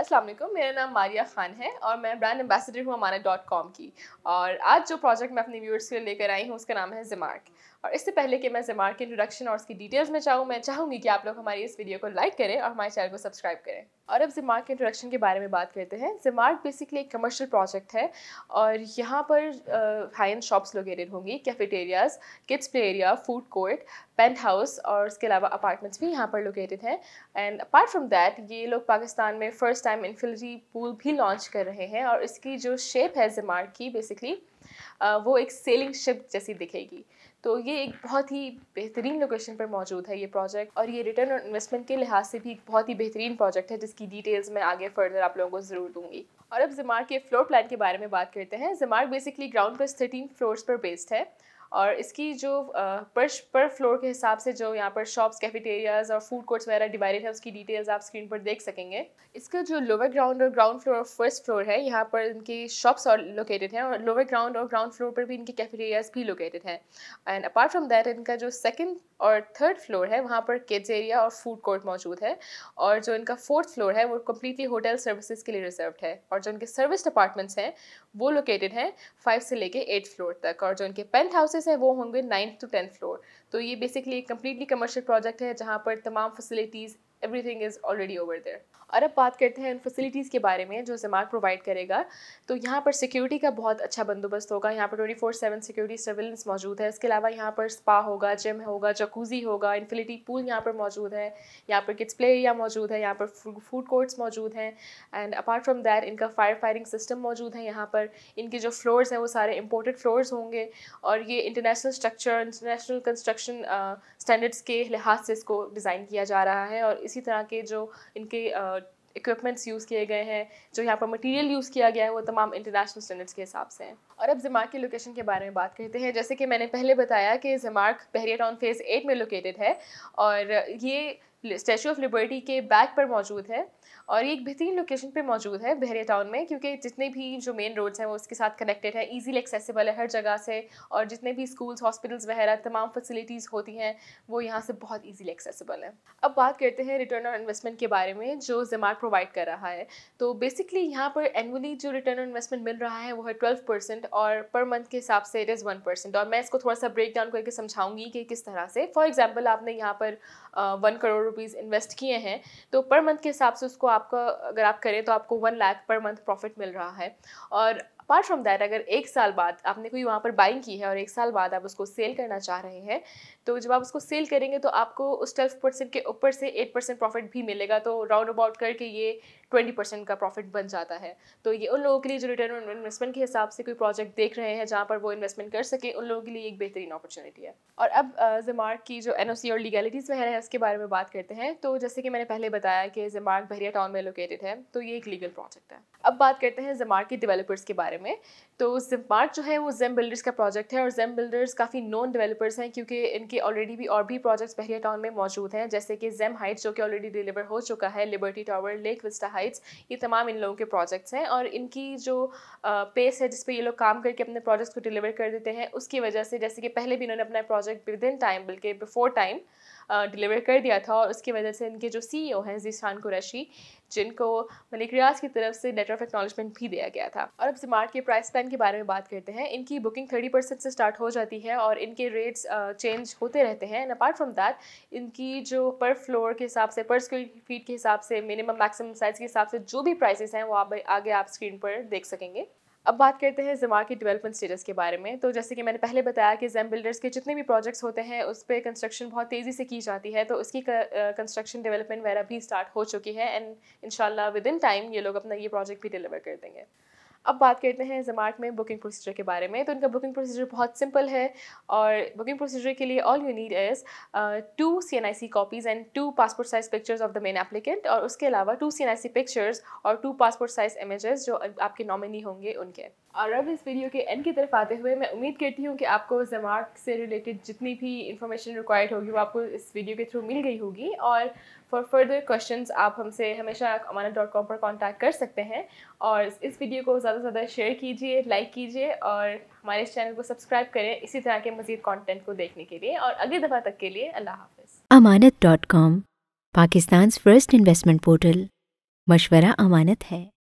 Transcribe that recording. अस्सलाम वालेकुम, मेरा नाम मारिया खान है और मैं ब्रांड एम्बेसडर हूँ अमानत.com की। और आज जो प्रोजेक्ट मैं अपने व्यूअर्स के लिए लेकर आई हूँ उसका नाम है ज़ेम आर्क। और इससे पहले कि मैं ज़ेम आर्क के इंट्रोडक्शन और उसकी डिटेल्स में मैं चाहूँगी कि आप लोग हमारी इस वीडियो को लाइक करें और हमारे चैनल को सब्सक्राइब करें। और अब ज़ेम आर्क के इंट्रोडक्शन के बारे में बात करते हैं। ज़ेम आर्क बेसिकली एक कमर्शियल प्रोजेक्ट है और यहाँ पर हाई एंड शॉप्स लोकेटेड होंगी, cafeterias, kids play area, food court, penthouse और उसके अलावा अपार्टमेंट्स भी यहाँ पर लोकेटेड हैं। एंड अपार्ट फ्रॉम दैट ये लोग पाकिस्तान में फर्स्ट टाइम इन्फिलिटी पूल भी लॉन्च कर रहे हैं और इसकी जो शेप है ज़ेम आर्क की बेसिकली वो एक सेलिंग शिप जैसी दिखेगी। तो ये एक बहुत ही बेहतरीन लोकेशन पर मौजूद है ये प्रोजेक्ट और ये रिटर्न ऑन इन्वेस्टमेंट के लिहाज से भी एक बहुत ही बेहतरीन प्रोजेक्ट है जिसकी डिटेल्स मैं आगे फर्दर आप लोगों को ज़रूर दूँगी। और अब ज़ेम आर्क के फ्लोर प्लान के बारे में बात करते हैं। ज़ेम आर्क बेसिकली ग्राउंड पर 13 फ्लोर्स पर बेस्ड है और इसकी जो पर फ्लोर के हिसाब से जो यहाँ पर शॉप्स, कैफेटेरियाज और फूड कोर्ट्स वगैरह डिवाइडेड है उसकी डिटेल्स आप स्क्रीन पर देख सकेंगे। इसका जो लोअर ग्राउंड और ग्राउंड फ्लोर और फर्स्ट फ्लोर है यहाँ पर इनकी शॉप्स और लोकेटेड हैं और लोअर ग्राउंड और ग्राउंड फ्लोर पर भी इनके कैफेटेरियाज भी लोकेटेड हैं। एंड अपार्ट फ्रॉम दैट इनका जो सेकेंड और थर्ड फ्लोर है वहाँ पर किड्स एरिया और फूड कोर्ट मौजूद है और जो इनका फोर्थ फ्लोर है वो कम्प्लीटली होटल सर्विसेज के लिए रिजर्व्ड है। और जो इनके सर्विस अपार्टमेंट्स हैं वो लोकेटेड हैं 5 से लेकर 8 फ्लोर तक और जो इनके पेंट हाउसेस है वो होंगे 9 से 10 फ्लोर। तो ये बेसिकली एक कम्प्लीटली कमर्शियल प्रोजेक्ट है जहाँ पर तमाम facilities everything is already over there. और अब बात करते हैं उन फैसिलिटीज़ के बारे में जो ज़ेम आर्क प्रोवाइड करेगा। तो यहाँ पर सिक्योरिटी का बहुत अच्छा बंदोबस्त होगा, यहाँ पर 24/7 सिक्योरिटी सर्विलेंस मौजूद है। इसके अलावा यहाँ पर स्पा होगा, जिम होगा, जकूजी होगा, इन्फिनिटी पूल यहाँ पर मौजूद है, यहाँ पर किड्स प्ले एरिया मौजूद है, यहाँ पर फूड कोर्ट्स मौजूद हैं। एंड अपार्ट फ्रॉम दैट इनका फायरिंग सिस्टम मौजूद है यहाँ पर। इनके जो फ्लोर्स हैं वो सारे इम्पोर्टेड फ्लोर्स होंगे और ये international structure, international construction standards के लिहाज से इसको डिज़ाइन किया जा रहा है। और इसी तरह के जो इनके इक्विपमेंट्स यूज़ किए गए हैं, जो यहाँ पर मटेरियल यूज़ किया गया है वो तमाम इंटरनेशनल स्टैंडर्ड्स के हिसाब से हैं। और अब ज़ेम आर्क के लोकेशन के बारे में बात करते हैं। जैसे कि मैंने पहले बताया कि Zeme Arc Bahria Town phase 8 में लोकेटेड है और ये स्टैचू ऑफ लिबर्टी के बैक पर मौजूद है और ये एक बेहतरीन लोकेशन पे मौजूद है बहरिया टाउन में, क्योंकि जितने भी जो मेन रोड्स हैं वो उसके साथ कनेक्टेड है, इजीली एक्सेसिबल है हर जगह से और जितने भी स्कूल्स, हॉस्पिटल्स वगैरह तमाम फैसिलिटीज़ होती हैं वो यहाँ से बहुत इजीली एक्सेसिबल है। अब बात करते हैं रिटर्न ऑन इन्वेस्टमेंट के बारे में जो ज़ेम आर्क प्रोवाइड कर रहा है। तो बेसिकली यहाँ पर एनुअली जो रिटर्न ऑन इन्वेस्टमेंट मिल रहा है वो है 12% और पर मंथ के हिसाब से इट इज़ 1%। और मैं इसको थोड़ा सा ब्रेक डाउन करके समझाऊँगी कि किस तरह से। फॉर एग्जाम्पल आपने यहाँ पर 1 करोड़ रुपीज़ इन्वेस्ट किए हैं तो पर मंथ के हिसाब से उसको आपका अगर आप करें तो आपको 1 लाख पर मंथ प्रॉफिट मिल रहा है। और अपार्ट फ्रॉम दैट अगर 1 साल बाद आपने कोई वहाँ पर बाइंग की है और 1 साल बाद आप उसको सेल करना चाह रहे हैं तो जब आप उसको सेल करेंगे तो आपको उस 12% के ऊपर से 8% प्रॉफिट भी मिलेगा। तो राउंड अबाउट करके ये 20% का प्रॉफिट बन जाता है। तो ये उन लोगों के लिए जो रिटर्न ऑन इन्वेस्टमेंट के हिसाब से कोई प्रोजेक्ट देख रहे हैं जहाँ पर वो इन्वेस्टमेंट कर सके, उन लोगों के लिए एक बेहतरीन अपॉर्चुनिटी है। और अब ज़ेम आर्क की जो NOC और लीगैलिटीज़ वगैरह है उसके बारे में बात करते हैं। तो जैसे कि मैंने पहले बताया कि ज़ेम आर्क बहरिया टाउन में लोकेटेड है तो ये एक लीगल प्रोजेक्ट है। अब बात करते हैं ज़ेम आर्क के डेवलपर्स के बारे में। तो ज़ेम आर्क जो है वो ज़ेम बिल्डर्स का प्रोजेक्ट है और ज़ेम बिल्डर्स काफ़ी नॉन डेवलपर्स हैं क्योंकि इनके ऑलरेडी भी और भी प्रोजेक्ट्स बहरिया टाउन में मौजूद हैं जैसे कि ज़ेम हाइट्स जो कि ऑलरेडी डिलीवर हो चुका है, Liberty Tower, Lake Vista Heights, ये तमाम इन लोगों के प्रोजेक्ट्स हैं। और इनकी जो पेस है जिस पे ये लोग काम करके अपने प्रोजेक्ट्स को डिलीवर कर देते हैं उसकी वजह से, जैसे कि पहले भी इन्होंने अपना प्रोजेक्ट विद इन टाइम बल्कि बिफोर टाइम डिलीवर कर दिया था और उसकी वजह से इनके जो CEO हैं ज़ीशान कुरैशी, जिनको मलिक रियाज की तरफ से लेटर ऑफ एक्नॉलेजमेंट भी दिया गया था। और अब ज़ेम आर्क के प्राइस प्लान के बारे में बात करते हैं। इनकी बुकिंग 30% से स्टार्ट हो जाती है और इनके रेट्स चेंज होते रहते हैं। एंड अपार्ट फ्रॉम दैट इनकी जो पर फ्लोर के हिसाब से, पर स्क्वायर फीट के हिसाब से, मिनिमम मैक्सिमम साइज़ के हिसाब से जो भी प्राइसेस हैं वो आप आगे स्क्रीन पर देख सकेंगे। अब बात करते हैं ज़ेम आर्क के डेवलपमेंट स्टेटस के बारे में। तो जैसे कि मैंने पहले बताया कि ज़ेम बिल्डर्स के जितने भी प्रोजेक्ट्स होते हैं उस पर कंस्ट्रक्शन बहुत तेज़ी से की जाती है तो उसकी कंस्ट्रक्शन डेवलपमेंट वगैरह भी स्टार्ट हो चुकी है एंड इंशाल्लाह विद इन टाइम ये लोग अपना ये प्रोजेक्ट भी डिलीवर कर देंगे। अब बात करते हैं ज़ेम आर्क में बुकिंग प्रोसीजर के बारे में। तो इनका बुकिंग प्रोसीजर बहुत सिंपल है और बुकिंग प्रोसीजर के लिए all you need is 2 CNIC copies and 2 passport size pictures of the main applicant और उसके अलावा 2 CNIC पिक्चर्स और 2 पासपोर्ट साइज़ इमेजेस जो आपके नॉमिनी होंगे उनके। और अब इस वीडियो के एंड की तरफ आते हुए मैं उम्मीद करती हूँ कि आपको ज़ेम आर्क से रिलेटेड जितनी भी इंफॉर्मेशन रिक्वायर्ड होगी वो आपको इस वीडियो के थ्रू मिल गई होगी। और फॉर फर्दर क्वेश्चंस आप हमसे हमेशा अमानत.com पर कांटेक्ट कर सकते हैं। और इस वीडियो को ज़्यादा से ज़्यादा शेयर कीजिए, लाइक कीजिए और हमारे इस चैनल को सब्सक्राइब करें इसी तरह के मज़ीद कंटेंट को देखने के लिए। और अगली दफ़ा तक के लिए अल्लाह हाफ़िज़। अमानत.com, पाकिस्तान्स फर्स्ट इन्वेस्टमेंट पोर्टल। मशवरा अमानत है।